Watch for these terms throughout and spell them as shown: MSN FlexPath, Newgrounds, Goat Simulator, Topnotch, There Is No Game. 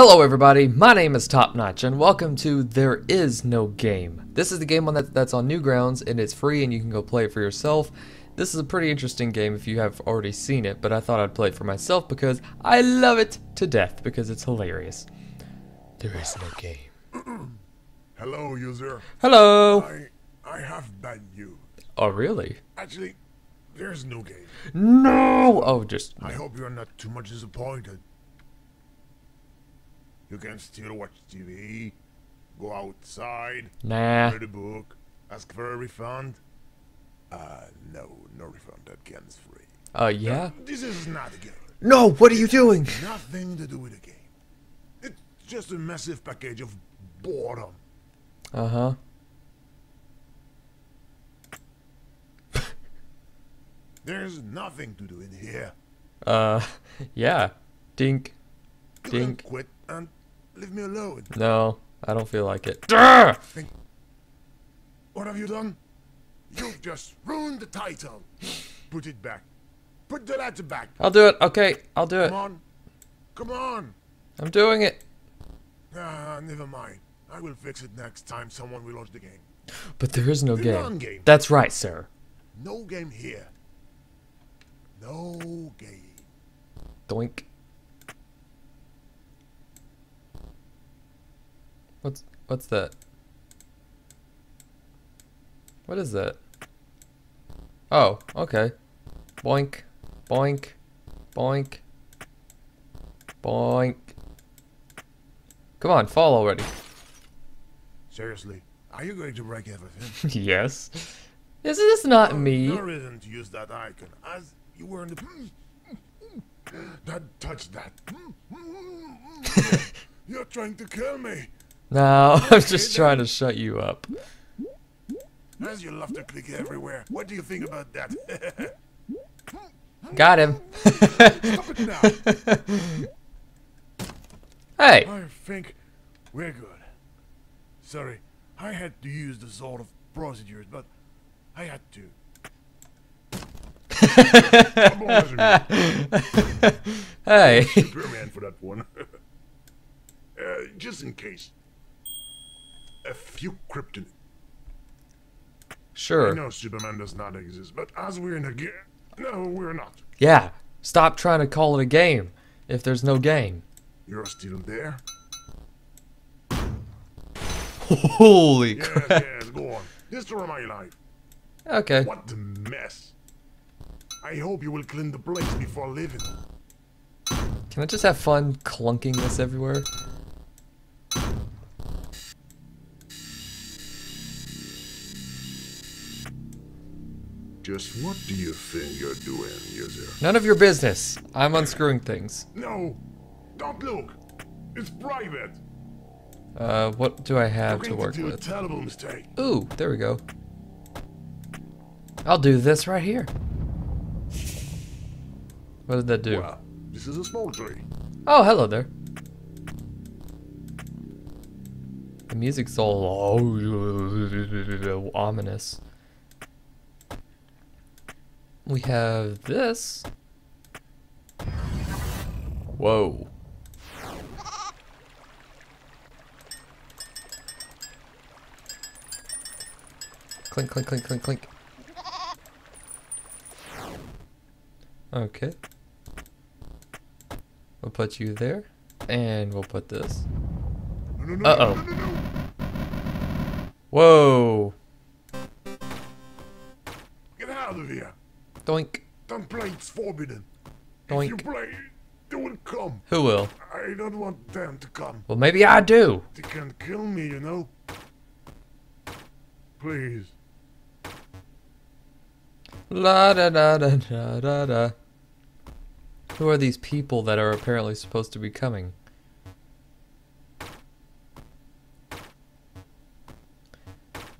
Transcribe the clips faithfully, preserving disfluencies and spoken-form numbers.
Hello everybody, my name is Top Notch and welcome to There Is No Game. This is the game on that, that's on Newgrounds and it's free and you can go play it for yourself. This is a pretty interesting game if you have already seen it, but I thought I'd play it for myself because I love it to death because it's hilarious. There is no game. Hello user. Hello. I, I have banned you. Oh really? Actually, there's no game. No! Oh just... I hope you're not too much disappointed. You can still watch T V, go outside, nah. read a book, ask for a refund. Uh, no, no refund, that game's free. Uh, yeah? No, this is not a game. No, what are you doing? Nothing to do with the game. It's just a massive package of boredom. Uh-huh. There's nothing to do in here. Uh, yeah. Dink. Dink. Quit and leave me alone. No, I don't feel like it. Think, what have you done? You've just ruined the title. Put it back. Put the letter back. I'll do it. Okay, I'll do it. Come on. Come on. I'm doing it. Ah, never mind. I will fix it next time someone will launch the game. But there is no the game. game. That's right, sir. No game here. No game. Doink. What's what's that? What is that? Oh, okay. Boink, boink, boink, boink. Come on, fall already. Seriously, are you going to break everything? Yes. This is not no, me. No reason to use that icon, as you were in the. That touched that. You're trying to kill me. No, I'm just trying to shut you up. As you love to click everywhere, what do you think about that? Got him. Stop it now. Hey. I think we're good. Sorry, I had to use the sort of procedures, but I had to. Hey. Superman for that one. Uh, just in case. A few krypton. Sure. I know Superman does not exist, but as we're in a game... No, we're not. Yeah. Stop trying to call it a game if there's no game. You're still there? Holy yes, crap. Yes, go on. Destroy my life. Okay. What a mess. I hope you will clean the place before leaving. Can I just have fun clunking this everywhere? Just what do you think you're doing, user? None of your business. I'm unscrewing things. No! Don't look! It's private! Uh, what do I have to work with? A terrible mistake. Ooh, there we go. I'll do this right here. What did that do? Wow. This is a small tree. Oh, hello there. The music's all ominous. We have this. Whoa. Clink, clink, clink, clink, clink. Okay. We'll put you there, and we'll put this. No, no, uh-oh. No, no, no, no. Whoa. Get out of here. Doink. Don't play, it's forbidden. Doink. If you play, they will come. Who will? I don't want them to come. Well, maybe I do. They can kill me, you know. Please. La da da da da da da. Who are these people that are apparently supposed to be coming?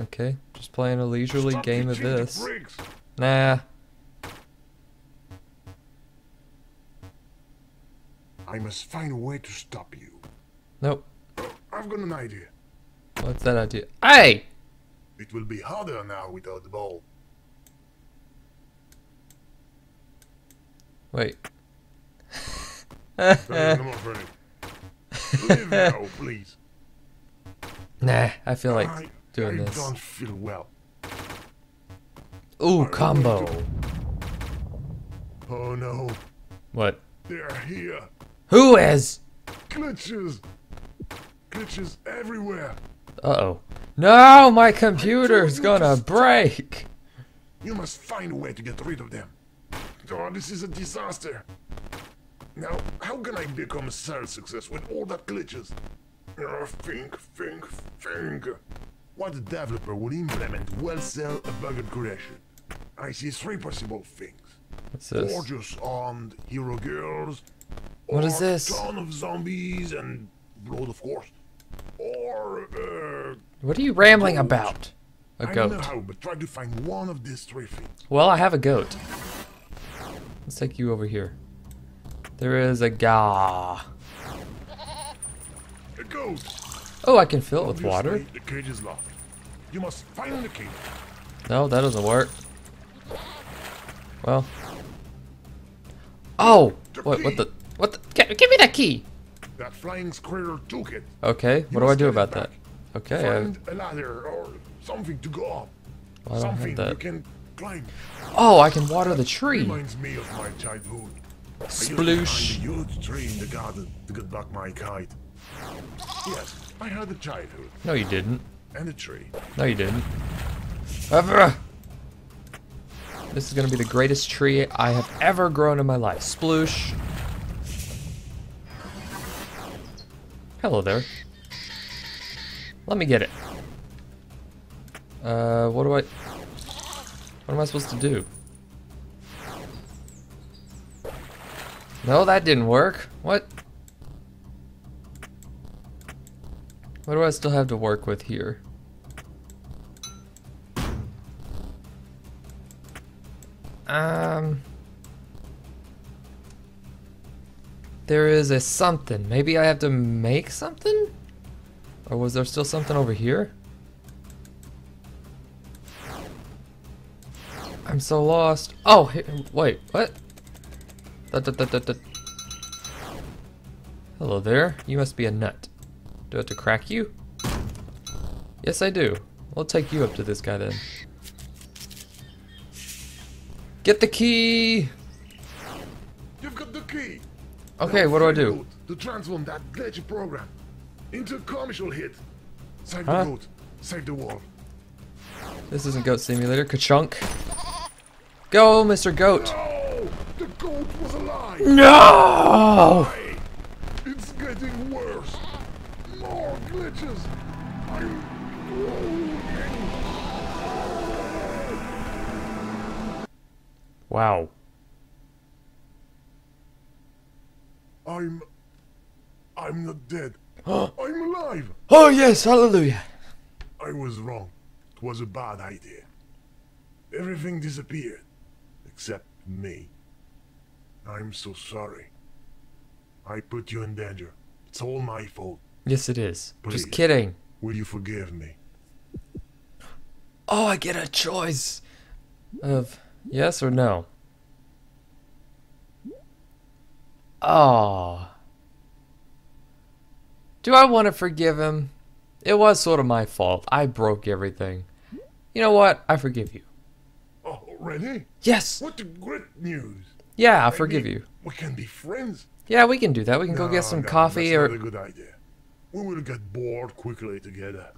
Okay, just playing a leisurely Stop game of this. Nah. I must find a way to stop you. Nope. Oh, I've got an idea. What's that idea? Hey! It will be harder now without the ball. Wait. Sorry, Leave now, please. Nah, I feel like I, doing I this. I don't feel well. Ooh, I combo. To... Oh no. What? They're here. Who is? Glitches. Glitches everywhere. Uh-oh. No, my computer's gonna break. You must find a way to get rid of them. Oh, this is a disaster. Now, how can I become a sales success with all that glitches? Oh, think, think, think. What developer would implement well sell a bugged creation? I see three possible things. What's this? Gorgeous armed hero girls. What is this? A ton of zombies and blood, of course. Or, uh, what are you rambling goat. about? A goat. I don't know how, but try to find one of these three things. Well, I have a goat. Let's take you over here. There is a ga. A goat. Oh, I can fill it with water. The cage is locked. You must find the cage. No, that doesn't work. Well. Oh. What? What the? What the? Give me that key. That flying squirrel took it. Okay, you what do I do about that? Okay. Find I... a ladder or something to go up. Well, I don't something have that. You can climb. Oh, I can water the tree. Reminds me of my childhood. Sploosh. I used to find a huge tree in the garden to get back my kite. Yes, I had a childhood. No, you didn't. And a tree. No, you didn't. This is gonna be the greatest tree I have ever grown in my life. Sploosh. Hello there. Let me get it. Uh, what do I... What am I supposed to do? No, that didn't work. What? What do I still have to work with here? Um... There is a something. Maybe I have to make something? Or was there still something over here? I'm so lost. Oh, here, wait, what? Da, da, da, da, da. Hello there. You must be a nut. Do I have to crack you? Yes, I do. I'll take you up to this guy then. Get the key! You've got the key! Okay, now what do I do? To transform that glitchy program into a commercial hit. Save huh? the goat. Save the wall. This isn't Goat Simulator. Ka-chunk. Go, Mister Goat. No! The goat was alive. No! It's getting worse. More glitches. I'm rolling. Wow. I'm... I'm not dead. I'm alive! Oh yes, hallelujah! I was wrong. It was a bad idea. Everything disappeared. Except me. I'm so sorry. I put you in danger. It's all my fault. Yes it is. Please, just kidding. Will you forgive me? Oh, I get a choice of yes or no. Oh. Do I want to forgive him? It was sort of my fault. I broke everything. You know what? I forgive you. Oh, really? Yes. What the great news. Yeah, I, I forgive mean, you. We can be friends. Yeah, we can do that. We can no, go get some no, coffee that's or not a good idea. We will get bored quickly together.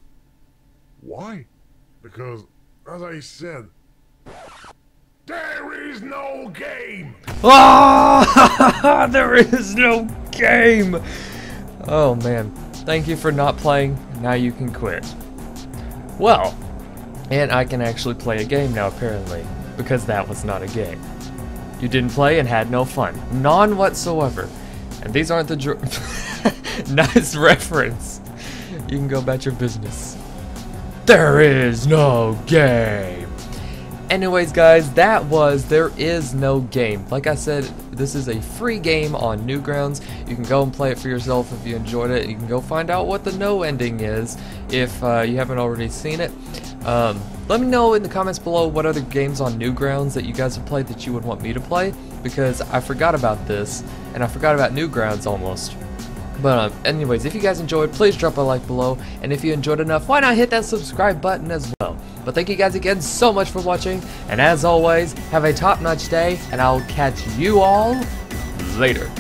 Why? Because as I said, there is no game! Oh, there is no game! Oh man, thank you for not playing, now you can quit. Well, and I can actually play a game now apparently, because that was not a game. You didn't play and had no fun, none whatsoever. And these aren't the dr nice reference. You can go about your business. There is no game! Anyways guys, that was There Is No Game. Like I said, this is a free game on Newgrounds. You can go and play it for yourself if you enjoyed it. You can go find out what the no ending is if uh, you haven't already seen it. Um, let me know in the comments below what other games on Newgrounds that you guys have played that you would want me to play, because I forgot about this and I forgot about Newgrounds almost. But um, anyways, if you guys enjoyed, please drop a like below, and if you enjoyed enough, why not hit that subscribe button as well. But thank you guys again so much for watching, and as always, have a top-notch day, and I'll catch you all later.